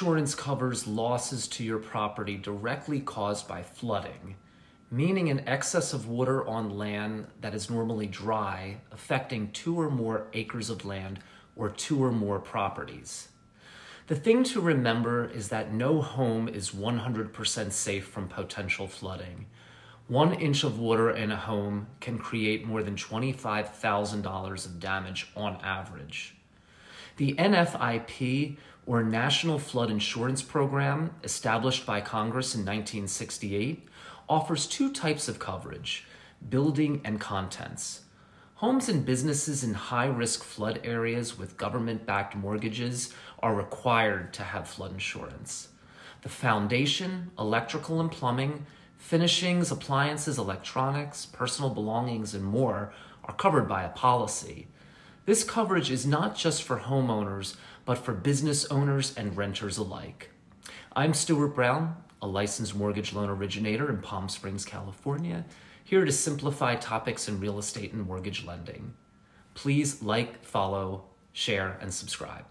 insurance covers losses to your property directly caused by flooding, meaning an excess of water on land that is normally dry, affecting 2 or more acres of land or 2 or more properties. The thing to remember is that no home is 100% safe from potential flooding. 1 inch of water in a home can create more than $25,000 of damage on average. The NFIP, or National Flood Insurance Program, established by Congress in 1968, offers 2 types of coverage: building and contents. Homes and businesses in high-risk flood areas with government-backed mortgages are required to have flood insurance. The foundation, electrical and plumbing, finishings, appliances, electronics, personal belongings, and more are covered by a policy. This coverage is not just for homeowners, but for business owners and renters alike. I'm Stuart Brown, a licensed mortgage loan originator in Palm Springs, California, here to simplify topics in real estate and mortgage lending. Please like, follow, share, and subscribe.